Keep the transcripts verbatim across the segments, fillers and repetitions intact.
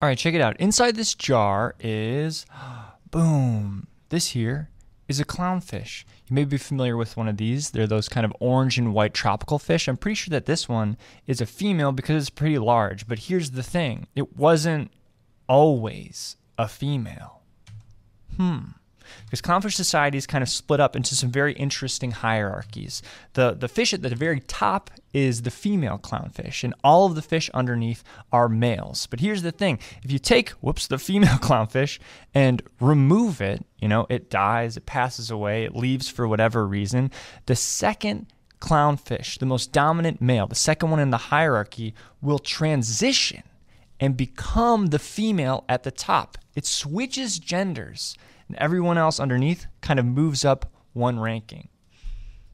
All right, check it out. Inside this jar is, boom, this here is a clownfish. You may be familiar with one of these. They're those kind of orange and white tropical fish. I'm pretty sure that this one is a female because it's pretty large, but here's the thing. It wasn't always a female. Hmm. Because clownfish society is kind of split up into some very interesting hierarchies. The, the fish at the very top is the female clownfish, and all of the fish underneath are males. But here's the thing. If you take, whoops, the female clownfish and remove it, you know, it dies, it passes away, it leaves for whatever reason, the second clownfish, the most dominant male, the second one in the hierarchy, will transition and become the female at the top. It switches genders. And everyone else underneath kind of moves up one ranking.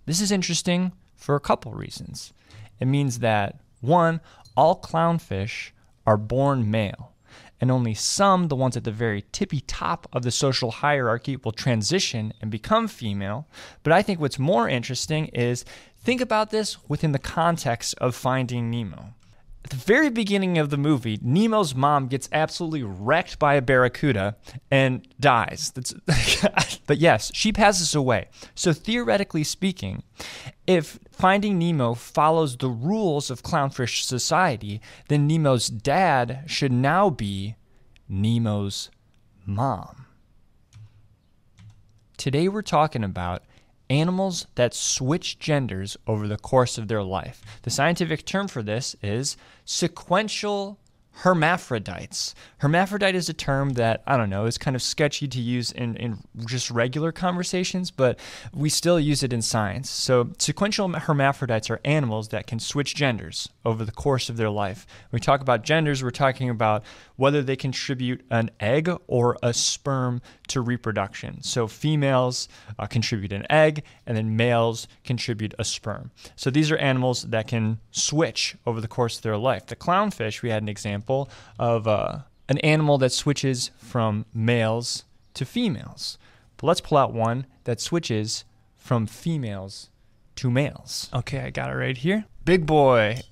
This is interesting for a couple reasons. It means that, one, all clownfish are born male, and only some, the ones at the very tippy top of the social hierarchy, will transition and become female. But I think what's more interesting is, think about this within the context of Finding Nemo. At the very beginning of the movie, Nemo's mom gets absolutely wrecked by a barracuda and dies. That's but yes, she passes away. So theoretically speaking, if Finding Nemo follows the rules of clownfish society, then Nemo's dad should now be Nemo's mom. Today we're talking about animals that switch genders over the course of their life. The scientific term for this is sequential hermaphrodites. Hermaphrodite is a term that, I don't know, is kind of sketchy to use in, in just regular conversations, but we still use it in science. So sequential hermaphrodites are animals that can switch genders over the course of their life. When we talk about genders, we're talking about whether they contribute an egg or a sperm to reproduction. So females uh, contribute an egg, and then males contribute a sperm. So these are animals that can switch over the course of their life. The clownfish, we had an example of uh, an animal that switches from males to females. But let's pull out one that switches from females to males. Okay, I got it right here. Big boy.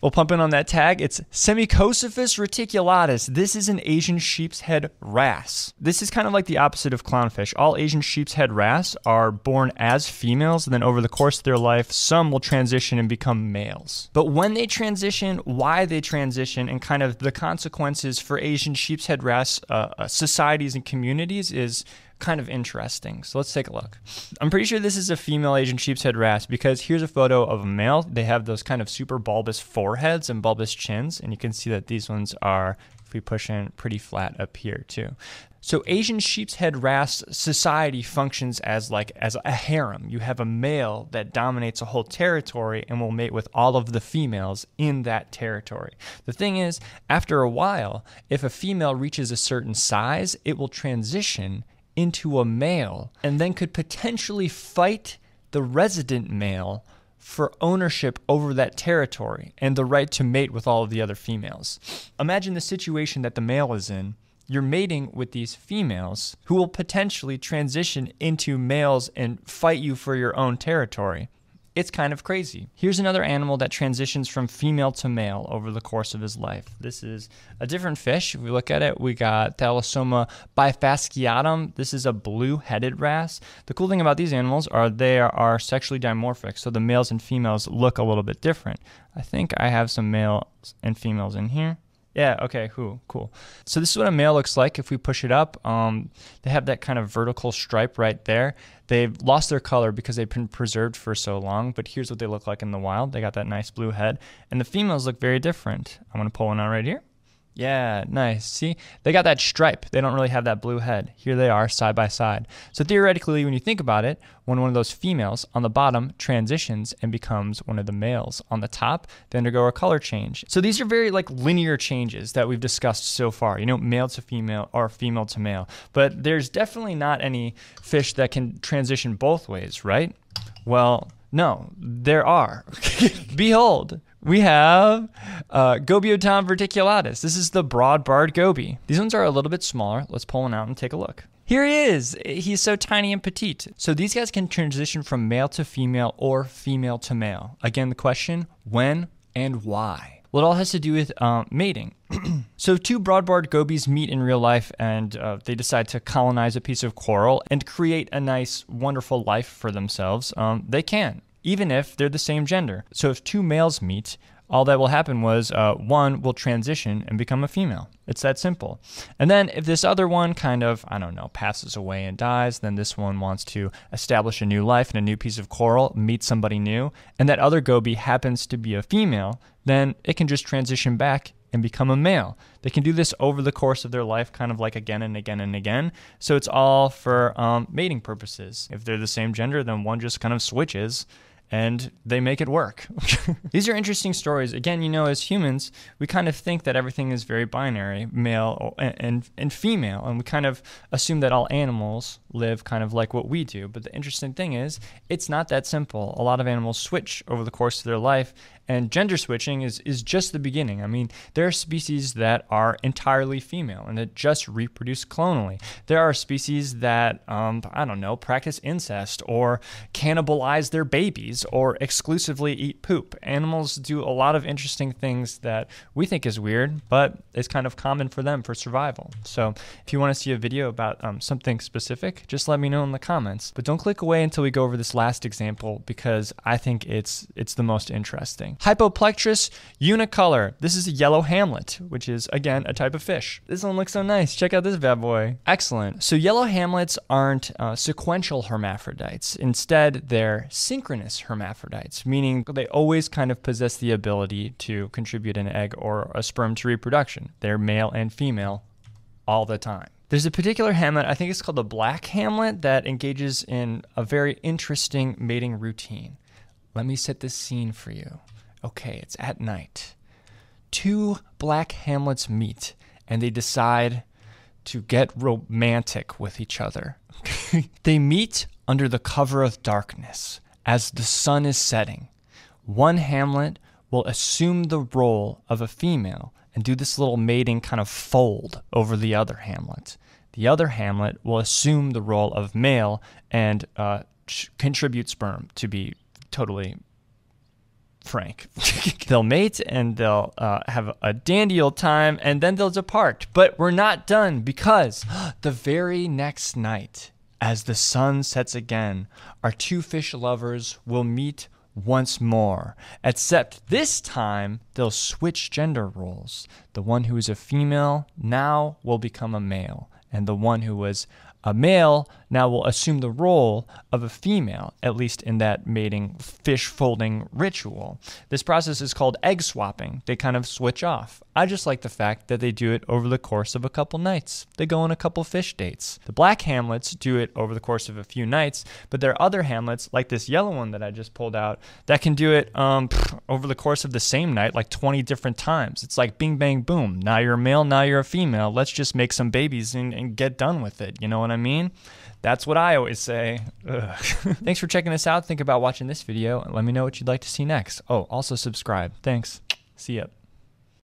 We'll pump in on that tag. It's Semicosophis reticulatus. This is an Asian sheep's head wrasse. This is kind of like the opposite of clownfish. All Asian sheep's head wrasse are born as females, and then over the course of their life, some will transition and become males. But when they transition, why they transition, and kind of the consequences for Asian sheep's head wrasse uh, societies and communities is kind of interesting. So let's take a look. I'm pretty sure this is a female Asian sheep's head wrasse, because here's a photo of a male. They have those kind of super bulbous foreheads and bulbous chins, and you can see that these ones are, if we push in, pretty flat up here too. So Asian sheep's head wrasse society functions as like as a harem. You have a male that dominates a whole territory and will mate with all of the females in that territory. The thing is, after a while, if a female reaches a certain size, it will transition into a male, and then could potentially fight the resident male for ownership over that territory and the right to mate with all of the other females. Imagine the situation that the male is in. You're mating with these females who will potentially transition into males and fight you for your own territory. It's kind of crazy. Here's another animal that transitions from female to male over the course of his life. This is a different fish. If we look at it, we got Thalassoma bifasciatum. This is a blue-headed wrasse. The cool thing about these animals are they are sexually dimorphic, so the males and females look a little bit different. I think I have some males and females in here. Yeah, okay, cool, cool. So this is what a male looks like if we push it up. Um, they have that kind of vertical stripe right there. They've lost their color because they've been preserved for so long, but here's what they look like in the wild. They got that nice blue head, and the females look very different. I'm gonna pull one out right here. Yeah, nice, see? They got that stripe. They don't really have that blue head. Here they are side by side. So theoretically, when you think about it, when one of those females on the bottom transitions and becomes one of the males on the top, they undergo a color change. So these are very like linear changes that we've discussed so far, you know, male to female or female to male. But there's definitely not any fish that can transition both ways, right? Well, no, there are. Behold, we have uh, Gobioidon verticillatus. This is the broad-barred goby. These ones are a little bit smaller. Let's pull one out and take a look. Here he is. He's so tiny and petite. So these guys can transition from male to female or female to male. Again, the question, when and why? Well, it all has to do with um, mating. So two broad-barred gobies meet in real life, and uh, they decide to colonize a piece of coral and create a nice, wonderful life for themselves. Um, they can, even if they're the same gender. So if two males meet, all that will happen was uh, one will transition and become a female. It's that simple. And then if this other one kind of, I don't know, passes away and dies, then this one wants to establish a new life and a new piece of coral, meet somebody new, and that other goby happens to be a female, then it can just transition back and become a male. They can do this over the course of their life, kind of like again and again and again. So it's all for um, mating purposes. If they're the same gender, then one just kind of switches and they make it work. These are interesting stories. Again, you know, as humans, we kind of think that everything is very binary, male and, and, and female, and we kind of assume that all animals live kind of like what we do. But the interesting thing is, it's not that simple. A lot of animals switch over the course of their life, and gender switching is, is just the beginning. I mean, there are species that are entirely female and that just reproduce clonally. There are species that, um, I don't know, practice incest or cannibalize their babies, or exclusively eat poop. Animals do a lot of interesting things that we think is weird, but it's kind of common for them for survival. So if you want to see a video about um, something specific, just let me know in the comments. But don't click away until we go over this last example, because I think it's it's the most interesting. Hypoplectrus unicolor. This is a yellow hamlet, which is, again, a type of fish. This one looks so nice. Check out this bad boy. Excellent. So yellow hamlets aren't uh, sequential hermaphrodites. Instead, they're synchronous hermaphrodites. hermaphrodites, meaning they always kind of possess the ability to contribute an egg or a sperm to reproduction. They're male and female all the time. There's a particular hamlet, I think it's called the black hamlet, that engages in a very interesting mating routine. Let me set this scene for you. Okay, it's at night. Two black hamlets meet, and they decide to get romantic with each other. They meet under the cover of darkness. As the sun is setting, one hamlet will assume the role of a female and do this little mating kind of fold over the other hamlet. The other hamlet will assume the role of male and uh, contribute sperm, to be totally frank. They'll mate and they'll uh, have a dandy old time, and then they'll depart. But we're not done, because the very next night, as the sun sets again, our two fish lovers will meet once more, except this time they'll switch gender roles. The one who is a female now will become a male, and the one who was a male now will assume the role of a female, at least in that mating fish folding ritual. This process is called egg swapping. They kind of switch off. I just like the fact that they do it over the course of a couple nights. They go on a couple fish dates. The black hamlets do it over the course of a few nights, but there are other hamlets, like this yellow one that I just pulled out, that can do it um, over the course of the same night, like twenty different times. It's like bing, bang, boom. Now you're a male, now you're a female. Let's just make some babies and, and get done with it. You know what I mean? That's what I always say. Thanks for checking this out. Think about watching this video and let me know what you'd like to see next. Oh, also subscribe. Thanks. See ya.